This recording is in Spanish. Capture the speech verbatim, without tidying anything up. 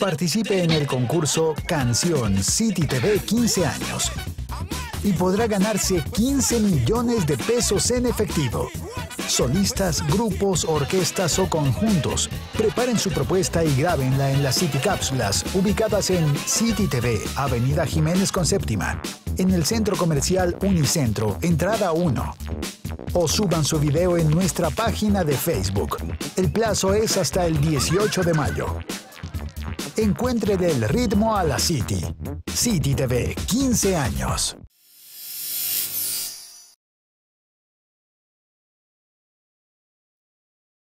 Participe en el concurso Canción CityTv quince años y podrá ganarse quince millones de pesos en efectivo. Solistas, grupos, orquestas o conjuntos, preparen su propuesta y grábenla en las CityCápsulas, ubicadas en CityTV, Avenida Jiménez con Séptima, en el Centro Comercial Unicentro, entrada uno. O suban su video en nuestra página de Facebook. El plazo es hasta el dieciocho de mayo. Encuentre del ritmo a la City. CityTV, quince años.